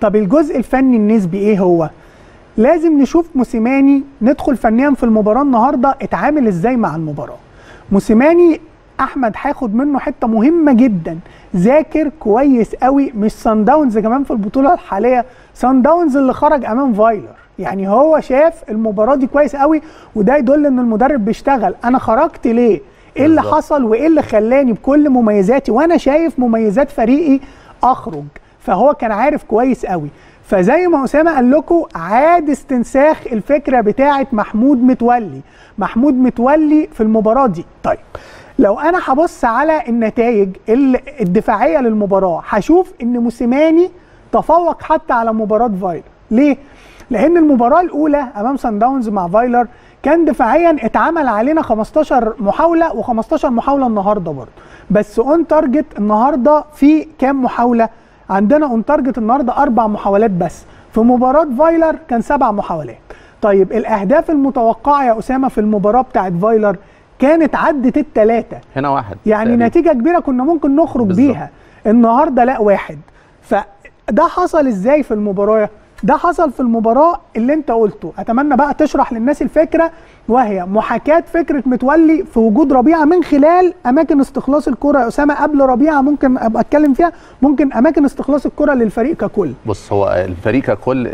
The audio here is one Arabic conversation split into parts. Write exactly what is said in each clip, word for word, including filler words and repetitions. طب الجزء الفني النسبي ايه هو؟ لازم نشوف موسيماني، ندخل فنيا في المباراه النهارده اتعامل ازاي مع المباراه. موسيماني احمد هياخد منه حته مهمه جدا، ذاكر كويس قوي. مش صن داونز كمان في البطوله الحاليه، صن داونز اللي خرج امام فايلر، يعني هو شاف المباراه دي كويس قوي، وده يدل ان المدرب بيشتغل. انا خرجت ليه؟ ايه اللي حصل وايه اللي خلاني بكل مميزاتي وانا شايف مميزات فريقي اخرج؟ فهو كان عارف كويس قوي. فزي ما اسامه قال لكم، عاد استنساخ الفكره بتاعه محمود متولي، محمود متولي في المباراه دي. طيب لو انا هبص على النتائج الدفاعيه للمباراه، هشوف ان موسيماني تفوق حتى على مباراه فايلر. ليه؟ لان المباراه الاولى امام صن داونز مع فايلر كان دفاعيا اتعمل علينا خمستاشر محاوله، وخمستاشر محاوله النهارده برضه، بس اون تارجت النهارده في كام محاوله؟ عندنا اون تارجت النهارده اربع محاولات بس، في مباراه فايلر كان سبع محاولات. طيب الاهداف المتوقعه يا اسامه في المباراه بتاعت فايلر كانت عدت الثلاثه، هنا واحد، يعني تقريب. نتيجه كبيره كنا ممكن نخرج بالزبط بيها، النهارده لا واحد. فده حصل ازاي في المباراه؟ ده حصل في المباراه اللي انت قلته، اتمنى بقى تشرح للناس الفكره، وهي محاكاه فكره متولي في وجود ربيعه من خلال اماكن استخلاص الكره. يا اسامه قبل ربيعه ممكن ابقى اتكلم فيها، ممكن اماكن استخلاص الكره للفريق ككل. بص، هو الفريق ككل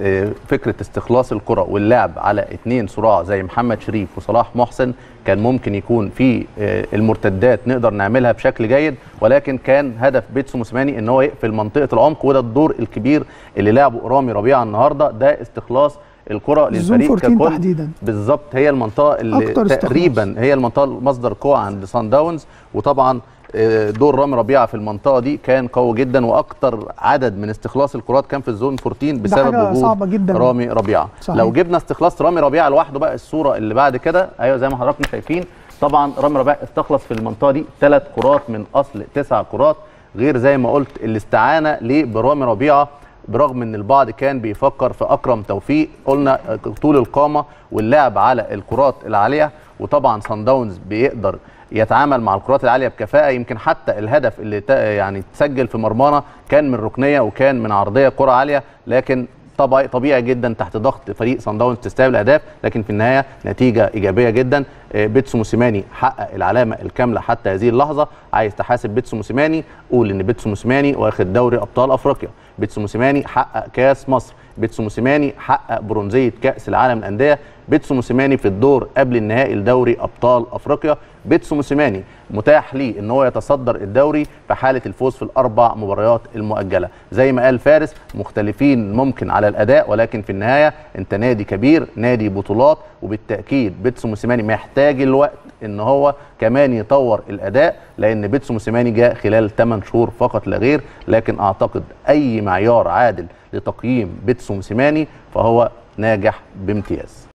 فكره استخلاص الكره واللعب على اثنين صراع زي محمد شريف وصلاح محسن كان ممكن يكون في المرتدات نقدر نعملها بشكل جيد، ولكن كان هدف بيتسو موسيماني ان هو يقفل منطقه العمق، وده الدور الكبير اللي لعبه رامي ربيعه النهارده، ده استخلاص الكره للفريق ككل. بالظبط، هي المنطقه اللي تقريبا استخلاص. هي المنطقه مصدر قوه عند صن داونز، وطبعا دور رامي ربيعه في المنطقه دي كان قوي جدا، واكتر عدد من استخلاص الكرات كان في الزون اربعتاشر بسبب وجود رامي ربيعه. صحيح. لو جبنا استخلاص رامي ربيعه لوحده بقى، الصوره اللي بعد كده، ايوه زي ما حضراتكم شايفين، طبعا رامي ربيعه استخلص في المنطقه دي ثلاث كرات من اصل تسع كرات، غير زي ما قلت الاستعانه ليه برامي ربيعه، برغم ان البعض كان بيفكر في اكرم توفيق. قلنا طول القامه واللعب على الكرات العاليه، وطبعا صن داونز بيقدر يتعامل مع الكرات العاليه بكفاءه. يمكن حتى الهدف اللي يعني اتسجل في مرمانا كان من ركنيه وكان من عرضيه كره عاليه، لكن طبيعي طبيعي جدا تحت ضغط فريق صن داونز تستقبل اهداف، لكن في النهايه نتيجه ايجابيه جدا. بيتسو موسيماني حقق العلامه الكامله حتى هذه اللحظه. عايز تحاسب بيتسو موسيماني، قول ان بيتسو موسيماني واخد دوري ابطال افريقيا، بيتسو موسيماني حقق كاس مصر، بيتسو موسيماني حقق برونزيه كاس العالم للانديه، بيتسو موسيماني في الدور قبل النهائي لدوري ابطال افريقيا، بيتسو موسيماني متاح ليه ان هو يتصدر الدوري في حاله الفوز في الاربع مباريات المؤجله. زي ما قال فارس، مختلفين ممكن على الاداء، ولكن في النهايه انت نادي كبير، نادي بطولات، وبالتاكيد بيتسو موسيماني محتاج الوقت ان هو كمان يطور الاداء، لان بيتسو موسيماني جاء خلال ثمانية شهور فقط لا غير. لكن اعتقد اي معيار عادل لتقييم بيتسو موسيماني فهو ناجح بامتياز.